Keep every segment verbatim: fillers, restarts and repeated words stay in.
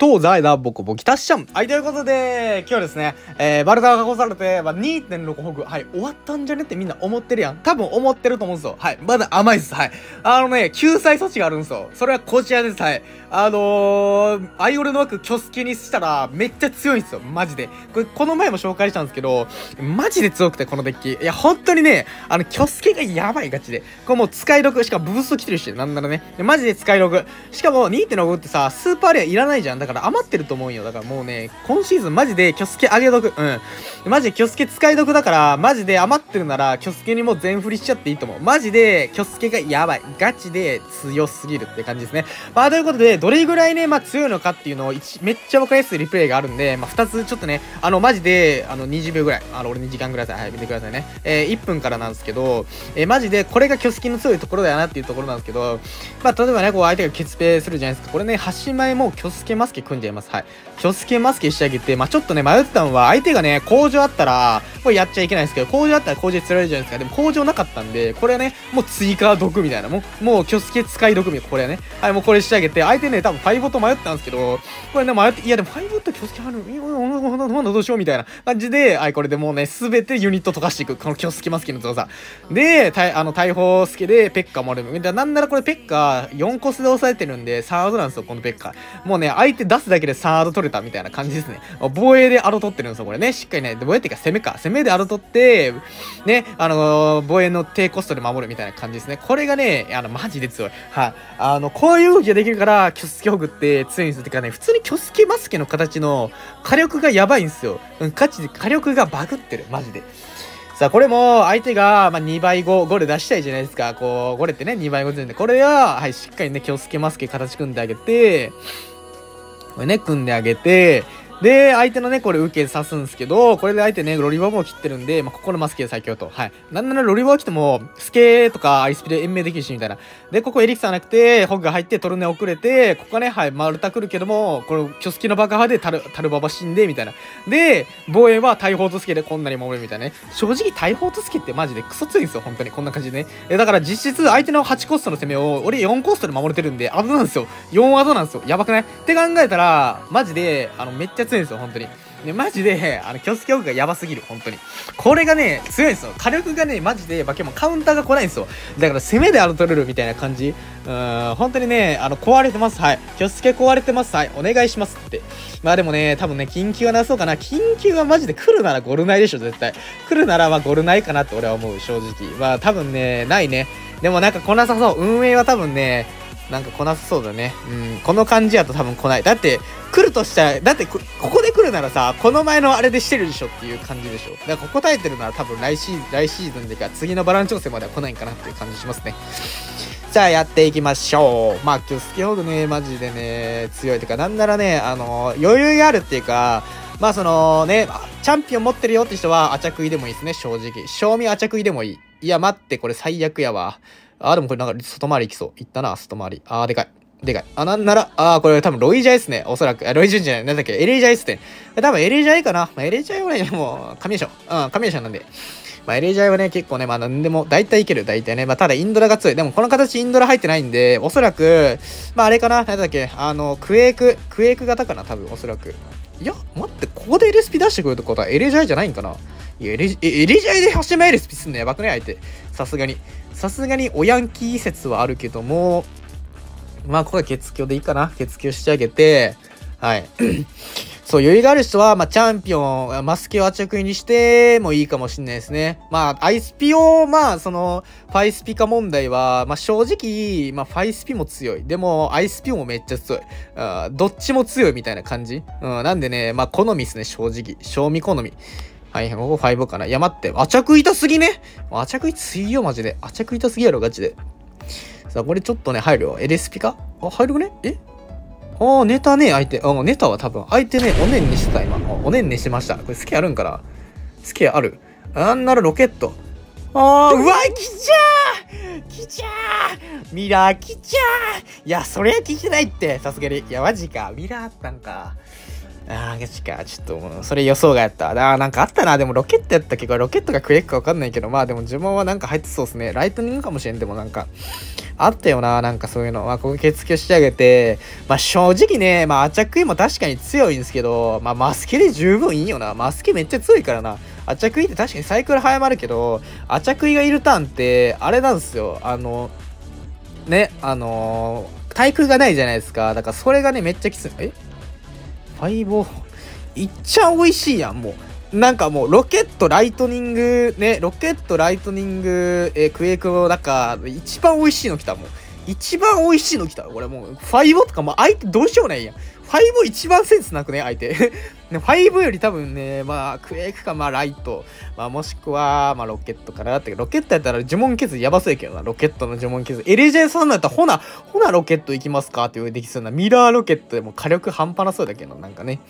東西南北も北支社。はい、ということで、今日はですね、えー、バルターが殺されて、まあ、にてんろく ホグ、はい、終わったんじゃねってみんな思ってるやん。多分思ってると思うんですよ。はい、まだ甘いです。はい。あのね、救済措置があるんですよ。それはこちらです。はい。あのー、アイオレの枠挙式にしたら、めっちゃ強いんですよ。マジで。これ、この前も紹介したんですけど、マジで強くて、このデッキ。いや、本当にね、あの、挙式がやばいガチで。これもう使いろく、しかもブースト来てるし、なんならね。マジで使いろく。しかも にてんろく ってさ、スーパーレアいらないじゃん。だから余ってると思うんよ。だからもうね、今シーズンマジでキョスケ上げ毒。うん。マジでキョスケ使い毒だから、マジで余ってるなら、キョスケにもう全振りしちゃっていいと思う。マジで、キョスケがやばい。ガチで強すぎるって感じですね。まあ、ということで、どれぐらいね、まあ強いのかっていうのを、めっちゃわかりやすいリプレイがあるんで、まあふたつちょっとね、あの、マジで、あの、にじゅうびょうぐらい。あの、俺にじかんぐらいさ、はい、見てくださいね。えー、いっぷんからなんですけど、えー、マジで、これがキョスケの強いところだよなっていうところなんですけど、まあ、例えばね、こう、相手がケツペするじゃないですか。これね、はち枚もキョスケマスケ組んじゃいます。はい。キョスケマスケ仕上げて、まあ、ちょっとね、迷ってたのは、相手がね、工場あったら、これやっちゃいけないんですけど、工場あったら工場釣られるじゃないですか。でも工場なかったんで、これはね、もう追加毒みたいな。もう、もうキョスケ使い毒みたいな。これはね。はい、もうこれ仕上げて、相手ね、多分ファイボット迷ったんですけど、これね、迷って、いやでもファイボットキョスケある、なんだどうしようみたいな感じで、はい、これでもうね、すべてユニット溶かしていく。このキョスケマスケの強さ。で、あの、大砲スケでペッカもある。なんならこれペッカよんコスで抑えてるんで、サードなんですよ、このペッカ。もうね、相手出すだけでサード取れたみたいな感じですね。防衛でアロ取ってるんですよ、これね。しっかりね、防衛っていうか攻めか。攻めでアロ取って、ね、あのー、防衛の低コストで守るみたいな感じですね。これがね、あの、マジで強い。はい。あの、こういう動きができるから、キョスケホグって強いんですよ。てかね、普通にキョスケマスケの形の火力がやばいんですよ。うん、ガチで火力がバグってる、マジで。さあ、これも、相手が、ま、にばいご、ゴレ出したいじゃないですか。こう、ゴレってね、にばいご全然。これは、はい、しっかりね、キョスケマスケ形組んであげて、これね、組んであげて、で、相手のね、これ受け刺すんですけど、これで相手ね、ロリバボを切ってるんで、まあ、ここのマスケ最強と。はい。なんならロリバボ来ても、スケとかアイスピで延命できるし、みたいな。で、ここエリクサーなくて、ホグが入ってトルネ遅れて、ここはね、はい、マルタ来るけども、このキョスケの爆破でタル、タルババ死んで、みたいな。で、防衛は大砲とスケでこんなに守るみたいなね。正直大砲とスケってマジでクソ強いんですよ、本当に。こんな感じでね。え、だから実質相手のはちコストの攻めを、俺よんコストで守れてるんで、アドなんですよ。よんアドなんですよ。やばくないって考えたら、マジで、あの、めっちゃ強いんですよ、本当に。ね、マジで、あの、キョスケホグがやばすぎる、本当に。これがね、強いんですよ。火力がね、マジで、化け物、カウンターが来ないんですよ。だから、攻めでアルトルルみたいな感じ。うーん、本当にね、あの、壊れてます。はい。キョスケ壊れてます。はい。お願いしますって。まあでもね、多分ね、緊急はなそうかな。緊急はマジで来るならゴルないでしょ、絶対。来るなら、まあ、ゴルないかなって俺は思う、正直。まあ、多分ね、ないね。でもなんか来なさそう。運営は多分ね、なんか来なさそうだね。うん、この感じやと多分来ない。だって、来るとしたら、だってこ、ここで来るならさ、この前のあれでしてるでしょっていう感じでしょ。だから、ここ耐えてるなら多分来シーズン、来シーズンでか、次のバランス調整までは来ないんかなっていう感じしますね。じゃあ、やっていきましょう。まあ、キョスケホグね、マジでね、強いというか、なんならね、あの、余裕があるっていうか、まあ、そのね、チャンピオン持ってるよって人は、アチャ食いでもいいですね、正直。賞味アチャ食いでもいい。いや、待って、これ最悪やわ。あ、でもこれなんか外回り行きそう。行ったな、外回り。あー、でかい。でかい。あ、なんなら、あー、これ多分ロイジャイですね。おそらく。あ、ロイジュンじゃない。なんだっけ、エレジャイっすね。多分エレジャイかな。まあ、エレジャイはね、もう、神でしょ。うん、神でしょなんで。まあ、エレジャイはね、結構ね、まあ、なんでも、大体いける。大体ね。まあ、ただインドラが強い。でも、この形インドラ入ってないんで、おそらく、まあ、あれかな。なんだっけ、あの、クエーク、クエーク型かな、多分、おそらく。いや、待って、ここで エルエスピー 出してくるってことはエレジャイじゃないんかな。いや、エレジャイではち枚 エルエスピー すんのやばくね、相手。さすがに。さすがにおヤンキー説はあるけども、まあ、ここは月強でいいかな。月強してあげて、はい。そう、余裕がある人は、まあ、チャンピオン、マスケを圧着にしてもいいかもしんないですね。まあ、アイスピを、まあ、その、ファイスピ化問題は、まあ、正直、まあ、ファイスピも強い。でも、アイスピもめっちゃ強い。あ、どっちも強いみたいな感じ。うん、なんでね、まあ、好みですね、正直。賞味好み。はい、ここごかな。いや、待って、アチャク痛すぎね。アチャク痛いよ、マジで。アチャク痛すぎやろ、ガチで。さあ、これちょっとね、入るよ。エルエスピかあ、入るねえああ、ネタね、相手。あ、ネタは多分、相手ね、おねんにしてた、今。おねんにしてました。これ、スケあるんかなスケある。なんならロケット。ああ、うわ、来ちゃー来ちゃーミラー来ちゃーいや、そりゃ聞いてないって、さすがに。いや、マジか。ミラーあったんか。あー、ガチか。ちょっと、それ予想外やった。あー、なんかあったな。でもロケットやったっけど、ロケットが食えっかわかんないけど、まあでも呪文はなんか入ってそうですね。ライトニングかもしれん。でもなんか、あったよな。なんかそういうの。まあ、ここ血付けを仕上げて、まあ正直ね、まあアチャクイも確かに強いんですけど、まあマスケで十分いいよな。マスケめっちゃ強いからな。アチャクイって確かにサイクル早まるけど、アチャクイがいるターンって、あれなんですよ。あの、ね、あのー、対空がないじゃないですか。だからそれがね、めっちゃきつい。えファイボいっちゃ美味しいやん、もう。なんかもう、ロケット、ライトニング、ね、ロケット、ライトニング、えー、クエイクの中、一番美味しいの来た、もう。一番美味しいの来た。これもう、ファイボとか、もう相手どうしようもないやん。ファイボ一番センスなくね、相手。ファイボより多分ね、まあ、クエイクか、まあ、ライト。まあ、もしくは、まあ、ロケットかな。だって、ロケットやったら呪文削りやばそうやけどな。ロケットの呪文削り。エレジェンさんだったら、ほな、ほなロケット行きますかっていうできそうな。ミラーロケットでも火力半端なそうだけど、なんかね。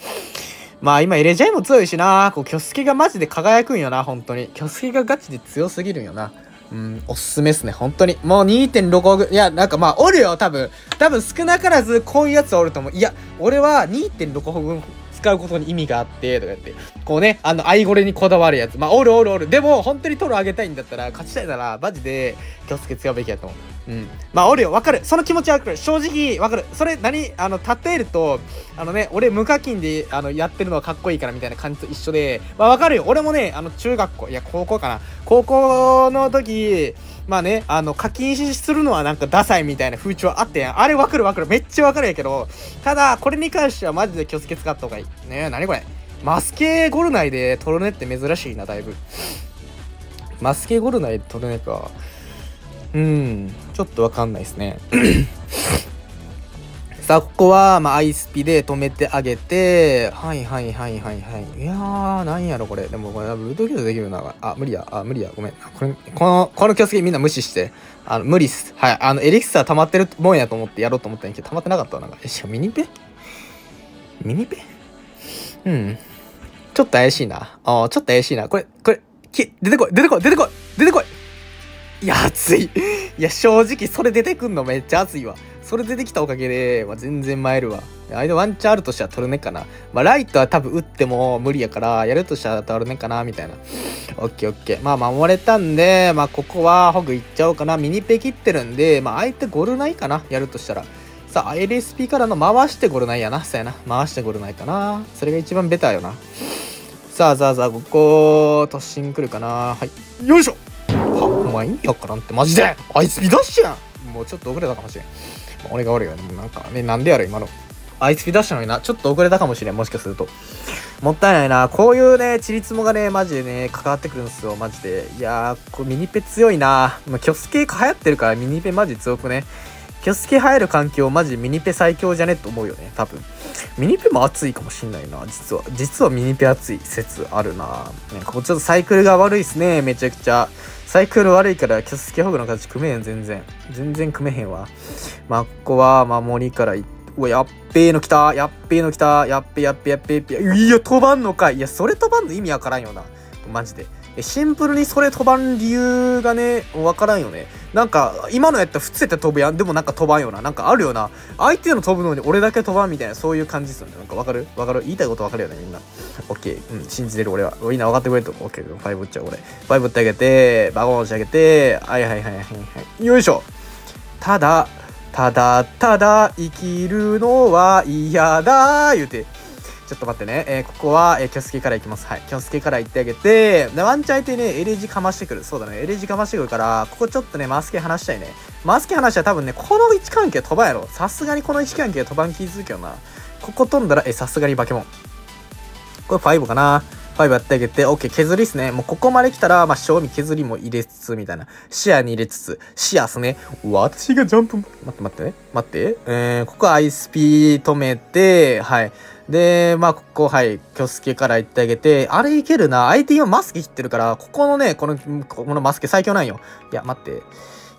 まあ、今、エレジェンも強いしな。こう、キョスケがマジで輝くんよな、本当に。キョスケがガチで強すぎるんよな。うん、おすすめっすね。本当に。もう にてんろくご、いや、なんかまあ、おるよ、多分。多分少なからず、こういうやつはおると思う。いや、俺は にてんろくご 使うことに意味があって、とかやって。こうね、あの、アイゴレにこだわるやつ。まあ、おるおるおる。でも、本当にトロ上げたいんだったら、勝ちたいなら、マジで、気をつけ使うべきやと思う。うん。まあ、おるよ、わかる。その気持ちはわかる。正直、わかる。それ、何、あの、例えると、あのね、俺、無課金で、あの、やってるのはかっこいいから、みたいな感じと一緒で、まあ、わかるよ。俺もね、あの、中学校、いや、高校かな。高校の時、まあね、あの、課金するのはなんかダサいみたいな風潮あってやん。あれわかるわかる。めっちゃわかるやけど、ただ、これに関してはマジで気をつけ使った方がいい。ねえ、なにこれ。マスケゴル内でトルネって珍しいな、だいぶ。マスケゴル内でトルネか。うん、ちょっとわかんないですね。さあ、ここは、まあ、アイスピで止めてあげて、はいはいはいはいはい。いやー、なんやろこれ。でも、これ、ブルートキューズできるな。あ、無理や。あ、無理や。ごめん。これ、この、この気をつけみんな無視して。あの、無理っす。はい。あの、エリクサー溜まってるもんやと思ってやろうと思ったんやけど、溜まってなかったなんか。え、しかもミニペミニペうん。ちょっと怪しいな。ああ、ちょっと怪しいな。これ、これ、き、出てこい、出てこい、出てこい、出てこい。いや、熱い。いや、正直、それ出てくんのめっちゃ熱いわ。それ出てきたおかげで、まあ、全然参るわ。あれでワンチャンあるとしたらトルネかな。まあ、ライトは多分打っても無理やから、やるとしたらトルネかな、みたいな。オッケーオッケー。まあ、守れたんで、まあ、ここはホグいっちゃおうかな。ミニペ切ってるんで、まあ、相手ゴルないかな、やるとしたら。さあ、エルエスピー からの回してゴルないやな。そうやな。回してゴルないかな。それが一番ベターよな。さあ、さあ、さあ、ここ、突進来るかな。はい。よいしょはお前意味わからんって、マジでアイスピダッシュやん。もうちょっと遅れたかもしれん。俺が悪いよね。もうなんかね、なんでやろ、今の。アイスピダッシュなのにな。ちょっと遅れたかもしれん。もしかすると。もったいないな。こういうね、チリツモがね、マジでね、関わってくるんですよ。マジで。いやー、これミニペ強いな。まあ、キョスケ流行ってるから、ミニペマジ強くね。キョスケ入る環境、マジミニペ最強じゃねと思うよね。多分。ミニペも熱いかもしんないな。実は。実はミニペ熱い説あるな。ね、ここちょっとサイクルが悪いっすね。めちゃくちゃ。サイクル悪いから、キョスケホグの形組めへん、全然。全然組めへんわ。まあ、ここは、守りからいっ、うわ、やっべーの来た、やっべーの来た、やっべーやっべーやっべー、いや、飛ばんのかい。いや、それ飛ばんの意味わからんよな。マジで。シンプルにそれ飛ばん理由がね、わからんよね。なんか、今のやったら普通やったら飛ぶやん。でもなんか飛ばんよな。なんかあるよな。相手の飛ぶのに俺だけ飛ばんみたいな、そういう感じするんだ。なんかわかるわかる言いたいことわかるよね、みんな。オッケー。うん、信じてる俺は。みんな分かってくれると。オッケー。ファイブ打っちゃう、俺。ファイブ打ってあげて、バゴン打ち上げて、はいはいはいはいはい。よいしょ。ただ、ただただ生きるのは嫌だー言うて。ちょっと待ってね。えー、ここは、えー、キョスケから行きます。はい。キョスケから行ってあげて、でワンチャン相手ね、エレジかましてくる。そうだね。エレジかましてくるから、ここちょっとね、マスケ離したいね。マスケ離したら多分ね、この位置関係飛ばんやろ。さすがにこの位置関係飛ばん気づくよな。ここ飛んだら、えー、さすがにバケモン。これファイブかな。ファイブやってあげて、OK、削りっすね。もうここまで来たら、まあ、賞味削りも入れつつ、みたいな。視野に入れつつ、視野っすね。私がジャンプ、待って待ってね。待って。えー、ここは アイエスピー 止めて、はい。で、まあ、ここ、はい、キョスケから行ってあげて、あれいけるな。相手今マスケ切ってるから、ここのね、この、このマスケ最強なんよ。いや、待って。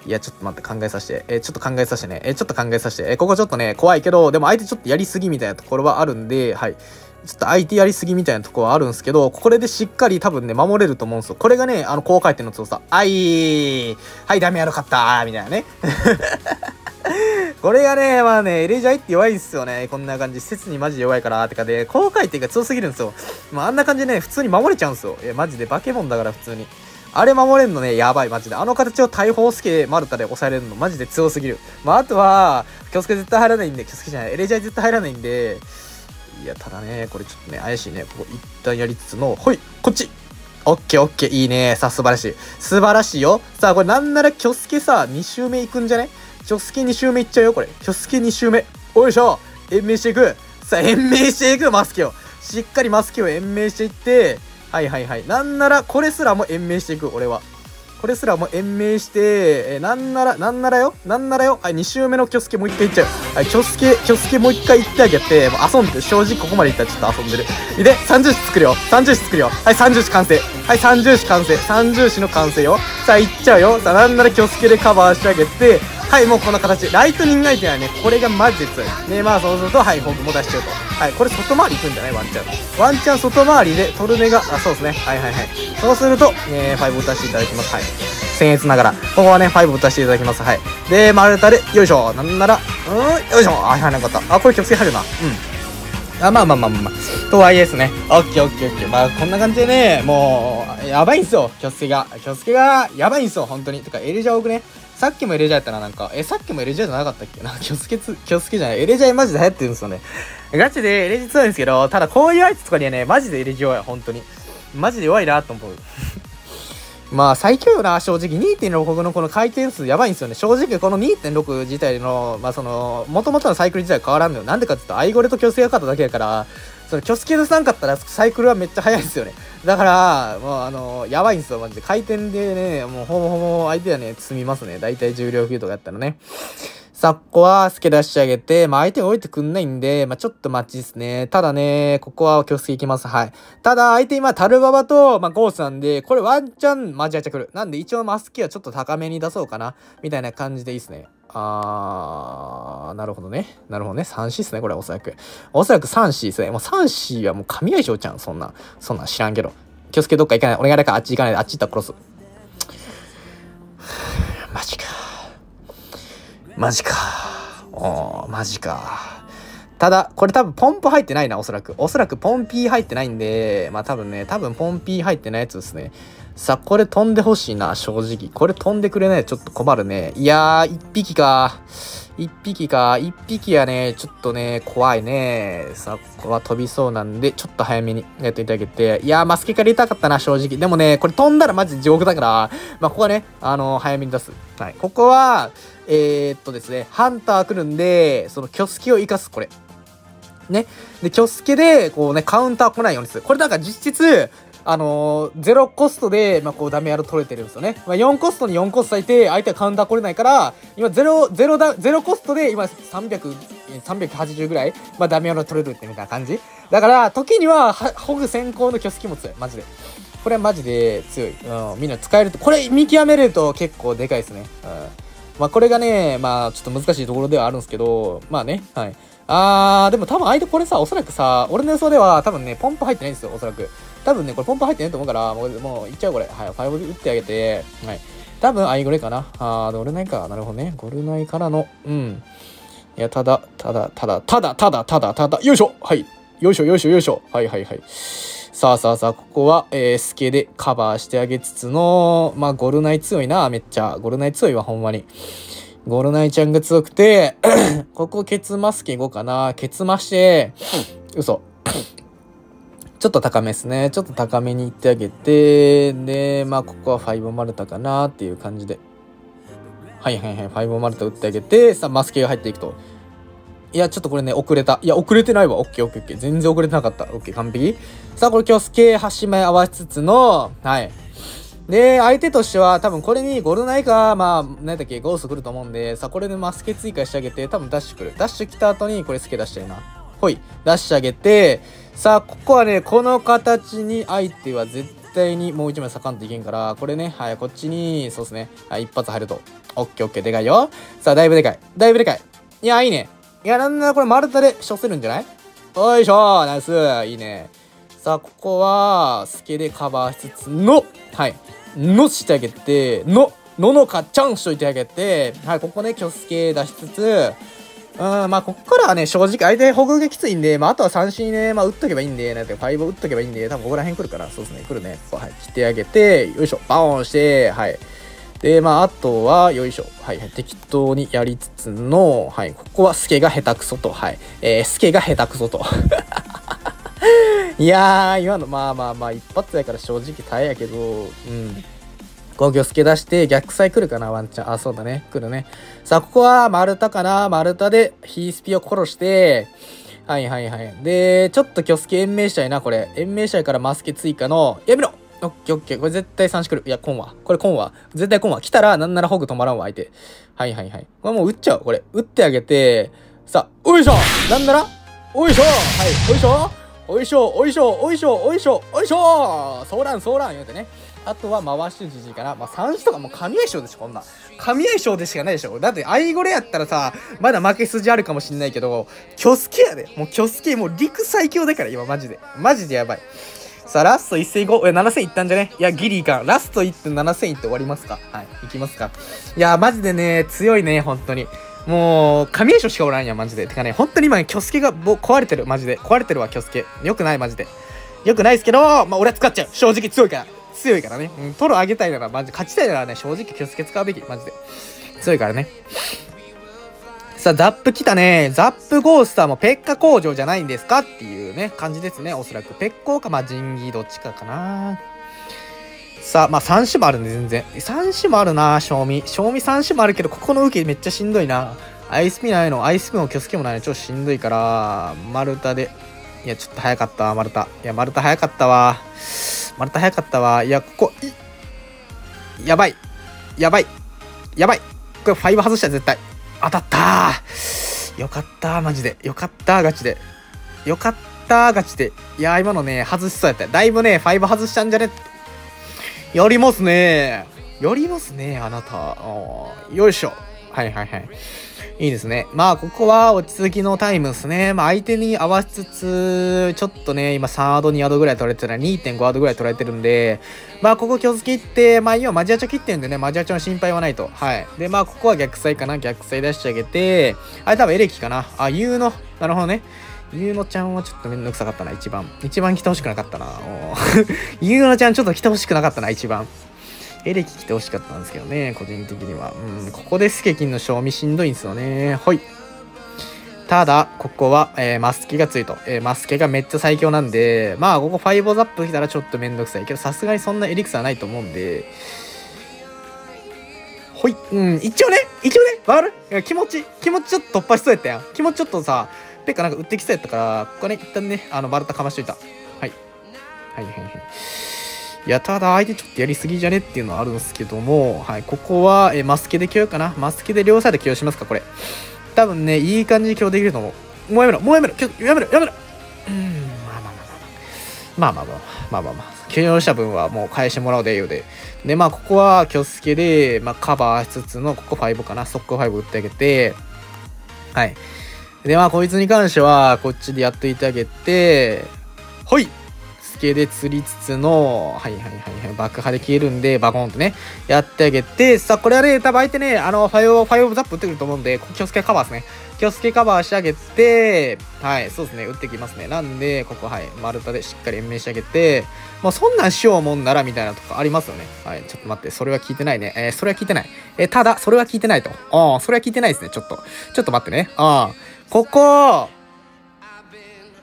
いや、ちょっと待って、考えさせて。えー、ちょっと考えさせてね。えー、ちょっと考えさせて。えー、ここちょっとね、怖いけど、でも相手ちょっとやりすぎみたいなところはあるんで、はい。ちょっと相手やりすぎみたいなところはあるんですけど、これでしっかり多分ね、守れると思うんですよ。これがね、あの、高回転の強さ。あいーはい、ダメやろかったーみたいなね。これがね、まあね、エルエイチアイ って弱いんすよね。こんな感じ。施設にマジで弱いから、てかで、高回転が強すぎるんですよ。まあ、あんな感じでね、普通に守れちゃうんですよ。いや、マジでバケモンだから、普通に。あれ守れんのね、やばい、マジで。あの形を大砲スケマルタで抑えれるの、マジで強すぎる。まあ、あとは、キョスケ絶対入らないんで、キョスケじゃない、エルエイチアイ 絶対入らないんで、いや、ただね、これちょっとね、怪しいね。ここ一旦やりつつの、ほい、こっちオッケーオッケー、いいね。さあ、素晴らしい。素晴らしいよ。さあ、これなんなら、キョスケさ、に周目行くんじゃね？キョスケに周目いっちゃうよ、これ。キョスケに周目。おいしょ。延命していく。さあ、延命していく、マスケを。しっかりマスケを延命していって、はいはいはい。なんなら、これすらも延命していく、俺は。これすらも延命して、え、なんなら、なんならよ。なんならよ。はい、に周目のキョスケもう一回いっちゃう。はい、キョスケ、キョスケもう一回いってあげて、もう遊んで、正直ここまでいったらちょっと遊んでる。で、さんじゅう種作るよ。さんじゅう種作るよ。はい、さんじゅう種完成。はい、さんじゅう種完成。さんじゅう種の完成よ。さあ、いっちゃうよ。さあ、なんならキョスケでカバーしてあげて、はい、もうこの形。ライトニングアイテムはね、これがマジで強い。ね、まあそうすると、はい、ホークも出しちゃうと。はい、これ外回り行くんじゃないワンチャン。ワンチャン外回りで、トルネが、あ、そうですね。はいはいはい。そうすると、えー、ファイブを打たせていただきます。はい。僭越ながら、ここはね、ファイブを打たせていただきます。はい。で、丸太で、よいしょ。なんなら、うーん、よいしょ。あ、入らなかった。あ、これ気をつけ入るな。うん。あ、まあまあまあまあまあ。とはいえですね。オッケーオッケーオッケー。まあ、こんな感じでね、もう、やばいんすよ。気をつけが。気をつけが、やばいんすよ、本当に。てか、エルジャ多くね。さっきもエレジャーやったらなんか、え、さっきもエレジャーじゃなかったっけな、キョスケつ、キョスケじゃない。エレジャーマジで流行ってるんですよね。ガチでエレジャー強いんですけど、ただこういうやつとかにはね、マジでエレジャー弱い、本当に。マジで弱いなと思う。まあ、最強よな、正直。にてんろくご のこの回転数やばいんですよね。正直、この にてんろく 自体の、まあその、元々のサイクル自体は変わらんのよ。なんでかって言うと、アイゴレとキョスケが勝っただけだから、そのキョスケ出さんかったらサイクルはめっちゃ速いんですよね。だから、もうあのー、やばいんですよ、マジで。回転でね、もうほぼほぼ相手はね、積みますね。だいたい重量級とかやったらね。さあ、ここは、スケ出してあげて、まあ、相手が降りてくんないんで、まあ、ちょっと待ちですね。ただね、ここは、キョスケいきます。はい。ただ、相手今、タルババと、まあ、ゴースなんで、これワンチャン、マジアチャ来る。なんで、一応、マスキはちょっと高めに出そうかな。みたいな感じでいいですね。あー、なるほどね。なるほどね。さんシー ですね、これ、おそらく。おそらく さんシー ですね。もう さんシー はもう神相性ちゃん、そんな。そんな知らんけど。キョスケどっか行かない。お願いだから、あっち行かないで、あっち行ったら殺す。マジか。マジか。おー、マジか。ただ、これ多分ポンプ入ってないな、おそらく。おそらくポンピー入ってないんで、まあ多分ね、多分ポンピー入ってないやつですね。さあ、これ飛んでほしいな、正直。これ飛んでくれないとちょっと困るね。いやー、一匹か。一匹か。一匹はね、ちょっとね、怖いね。さあ、ここは飛びそうなんで、ちょっと早めにやっていただけて。いやー、マスケから入れたかったな、正直。でもね、これ飛んだらマジで地獄だから、まあ、ここはね、あのー、早めに出す。はい。ここは、えー、っとですね、ハンター来るんで、その、キョスケを生かす、これ。ね。で、キョスケで、こうね、カウンター来ないようにする。これだから実質、あのー、ゼロコストで、まあ、こう、ダメやろ取れてるんですよね。まあ、よんコストによんコスト割いて、相手はカウンター来れないから、今、ゼロ、ゼロだ、ゼロコストで、今、さんびゃく、さんびゃくはちじゅうぐらい、まあ、ダメやろ取れるってみたいな感じ。だから、時には、ホグ先行のキョスケも強い。マジで。これはマジで強い。うん、みんな使えると。これ、見極めると結構でかいですね。うん。まあ、これがね、まあ、ちょっと難しいところではあるんですけど、まあね、はい。あー、でも多分相手これさ、おそらくさ、俺の予想では、多分ね、ポンプ入ってないんですよ、おそらく。多分ね、これポンプ入ってないと思うから、もう、もう、いっちゃうこれ。はい、ファイブ打ってあげて、はい。多分、アイゴレかな。あー、ゴルナイか。なるほどね。ゴルナイからの、うん。いや、ただ、ただ、ただ、ただ、ただ、ただ、ただ、よいしょはい。よいしょ、よいしょ、よいしょ。はい、はい、はい。さあさあさあ、ここは、えー、スケでカバーしてあげつつの、まあ、ゴルナイ強いな、めっちゃ。ゴルナイ強いわ、ほんまに。ゴルナイちゃんが強くて、ここ、ケツマスケごかな。ケツマして、嘘。ちょっと高めですね。ちょっと高めに行ってあげて、で、まあ、ここはファイブマルタかなっていう感じで。はいはいはい、ファイブマルタ打ってあげて、さあ、マスケが入っていくと。いや、ちょっとこれね、遅れた。いや、遅れてないわ。オッケーオッケーオッケー。全然遅れてなかった。オッケー、完璧。さあ、これキョスケ、端前合わせつつの、はい。で、相手としては、多分これにゴルナイか、まあ、何だっけ、ゴースト来ると思うんで、さあ、これでマスケ追加してあげて、多分ダッシュ来る。ダッシュ来た後に、これスケ出したいな。ほい。出してあげて、さあ、ここはね、この形に相手は絶対にもう一枚さかんといけんから、これね、はい、こっちに、そうですね、はい、一発入ると。オッケーオッケー、でかいよ。さあ、だいぶでかい。だいぶでかい。いや、いいね。いや、なんならこれ丸太で処せるんじゃない？おいしょー、ナイスー、いいね。さあ、ここは、スケでカバーしつつの、はい、のしてあげて、の、ののかちゃんしといてあげて、はい、ここね、キョスケ出しつつ、うん、まあ、ここからはね、正直、相手、補給がきついんで、まあ、あとは三振ね、まあ、打っとけばいいんで、なんて、ファイブ打っとけばいいんで、多分ここら辺来るから、そうですね、来るね。はい、切ってあげて、よいしょ、バーンして、はい。で、まあ、あとは、よいしょ、はい、適当にやりつつの、はい、ここは、スケが下手くそと、はい、えー、スケが下手くそと。いやー、今の、まあまあまあ、一発やから正直耐えやけど、うん。こう、魚介出して、逆サイ来るかな、ワンチャン。あ、そうだね。来るね。さあ、ここは丸太かな。丸太で、ヒースピを殺して、はいはいはい。で、ちょっと魚介延命したいな、これ。延命したいからマスケ追加の、やめろ！オッケーオッケー。これ絶対三振来る。いや、コンは。これコンは。絶対コンは。来たら、なんならホグ止まらんわ、相手。はいはいはい。これもう打っちゃう、これ。打ってあげて、さあ、おいしょ！なんなら、おいしょ！はい、おいしょ！おいしょ、おいしょ、おいしょ、おいしょ、おいしょ、そうらん、そうらん、言うてね。あとは回しじじいかな。まあ、三種とかもう神相性でしょ、こんな。神相性でしかないでしょ。だって、アイゴレやったらさ、まだ負け筋あるかもしんないけど、キョスケやで。もうキョスケ、もう陸最強だから、今、マジで。マジでやばい。さあ、ラストいっせんいこう。え、ななせんいったんじゃね？いや、ギリいかん。ラストいってななせんいって終わりますか？はい、いきますか。いや、マジでね、強いね、本当に。もう、神相性しかおらんやん、マジで。てかね、本当に今ね、キョスケが壊れてる、マジで。壊れてるわ、キョスケ。よくない、マジで。よくないですけど、まあ、俺は使っちゃう。正直強いから。強いからね。うん、トロあげたいなら、マジで。勝ちたいならね、正直キョスケ使うべき、マジで。強いからね。さあ、ザップ来たね。ザップゴースターもペッカ工場じゃないんですかっていうね、感じですね、おそらく。ペッコか、まあ、ジンギどっちかかな。さあ、まあさん種もあるんで、全然。さん種もあるな、賞味。賞味さん種もあるけど、ここの受けめっちゃしんどいな。アイスピないの、アイスピもキョスケもないの、超しんどいから、丸太で。いや、ちょっと早かったわ、丸太。いや、丸太早かったわ。丸太早かったわ。いや、ここ、いやばい。やばい。やばい。これファイブ外した、絶対。当たったー。よかったー、マジで。よかったー、ガチで。よかったー、ガチで。いやー、今のね、外しそうやった。だいぶね、ファイブ外したんじゃねやりますね。やりますね、あなた。よいしょ。はいはいはい。いいですね。まあ、ここは落ち着きのタイムですね。まあ、相手に合わせつつ、ちょっとね、今さんアドにアドぐらい取られてたら にてんごアドぐらい取られてるんで、まあ、ここ気をつけって、まあ、今マジアチョ切ってるんでね、マジアチョの心配はないと。はい。で、まあ、ここは逆サイかな。逆サイ出してあげて、あれ多分エレキかな。あ、ユーノ。なるほどね。ゆうのちゃんはちょっとめんどくさかったな、一番。一番来てほしくなかったな。ゆうのちゃんちょっと来てほしくなかったな、一番。エレキ来てほしかったんですけどね、個人的には。うん、ここでスケキンの賞味しんどいんですよね。ほい。ただ、ここは、えー、マスケが強いと。えー、マスケがめっちゃ最強なんで、まあ、ここごザップ来たらちょっとめんどくさいけど、さすがにそんなエリクスはないと思うんで、ほい。うん、一応ね、一応ね、わかる？気持ち、気持ちちょっと突破しそうやったやん。気持ちちょっとさ、ペッカなんか打ってきそうやったから、ここね、一旦ね、あの、バルタかましといた。はい。はいはいはい。いや、ただ相手ちょっとやりすぎじゃねっていうのはあるんですけども、はい、ここは、え、マスケで起用かな。マスケで両サイド起用しますか、これ。多分ね、いい感じに起用できると思う。もうやめろ、もうやめろ、やめろ、やめろ。うーん、まあまあまあまあまあ。まあまあまあまあまあ。起用した分はもう返してもらおうで、いうで。で、まあ、ここは、キョスケで、まあ、カバーしつつの、ここファイブかな。速攻ファイブ打ってあげて、はい。で、まあ、こいつに関しては、こっちでやっといてあげて、ほい！スケで釣りつつの、はいはいはいはい、爆破で消えるんで、バコーンとね、やってあげて、さあ、これはね、多分相手ね、あの、ファイオ、ファイオブザップ打ってくると思うんで、ここ、キョスケカバーですね。キョスケカバーしてあげて、はい、そうですね、打ってきますね。なんで、ここ、はい、丸太でしっかり延命してあげて、まあ、そんなんしようもんなら、みたいなとこありますよね。はい、ちょっと待って、それは聞いてないね。えー、それは聞いてない。えー、ただ、それは聞いてないと。ああ、それは聞いてないですね、ちょっと。ちょっと待ってね。ああ。ここ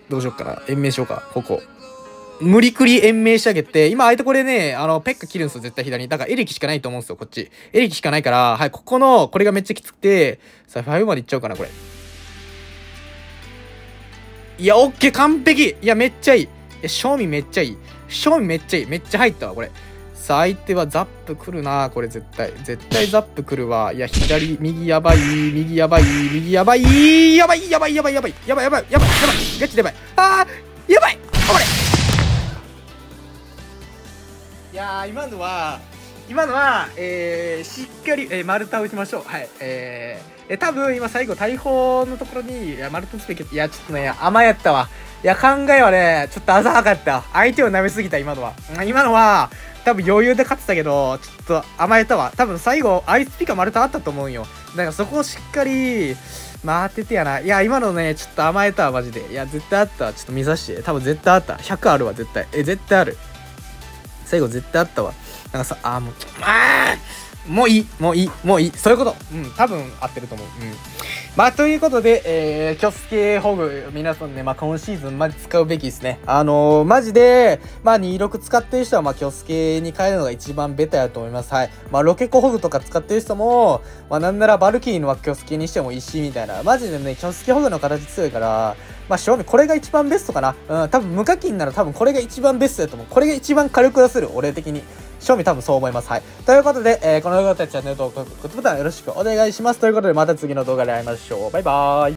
どうしよっかな。延命しようか。ここ。無理くり延命してあげて、今相手これね、あの、ペッカ切るんですよ、絶対左に。だからエレキしかないと思うんですよ、こっち。エレキしかないから、はい、ここの、これがめっちゃきつくて、さあ、ファイブまでいっちゃおうかな、これ。いや、オッケー、完璧。いや、めっちゃいい。いや、賞味めっちゃいい。賞味めっちゃいい。めっちゃ入ったわ、これ。さあ、相手はザップ来るな、これ絶対。絶対ザップ来るわ。いや、左、右やばい、右やばい、右やばい、やばい、やばい、やばい、やばい、やばい、やばい、やばい、やばい、ガチでやばい。あー、やばい、あ、これ。いやー、今のは、今のは、えー、しっかり、えー、丸太を打ちましょう。はい、えー。え、多分今最後、大砲のところに、いや、丸太つけて、いや、ちょっとね、甘やったわ。いや、考えはね、ちょっと浅はかった。相手を舐めすぎた、今のは。今のは、多分余裕で勝ってたけど、ちょっと甘えたわ。多分最後、アイスピカ丸太あったと思うんよ。だからそこをしっかり、待っててやな。いや、今のね、ちょっと甘えたわ、マジで。いや、絶対あったわ。ちょっと見さして。多分絶対あった。ひゃくあるわ、絶対。え、絶対ある。最後、絶対あったわ。なんかさ、あー、もう、あーもういい、もういい、もういい。そういうこと。うん、多分合ってると思う。うん。まあ、ということで、えー、キョスケホグ、皆さんね、まあ、今シーズン、まじ使うべきですね。あのー、マジで、まあ、にじゅうろく使ってる人は、まあ、キョスケに変えるのが一番ベタやと思います。はい。まあ、ロケコホグとか使ってる人も、まあ、なんならバルキリーのはキョスケにしてもいいし、みたいな。マジでね、キョスケホグの形強いから、まあ、正味、これが一番ベストかな。うん、多分無課金なら多分これが一番ベストだと思う。これが一番軽く出せる、俺的に。正味多分そう思います。はい。ということで、えー、この動画でチャンネル登録、グッドボタンよろしくお願いします。ということで、また次の動画で会いましょう。バイバーイ。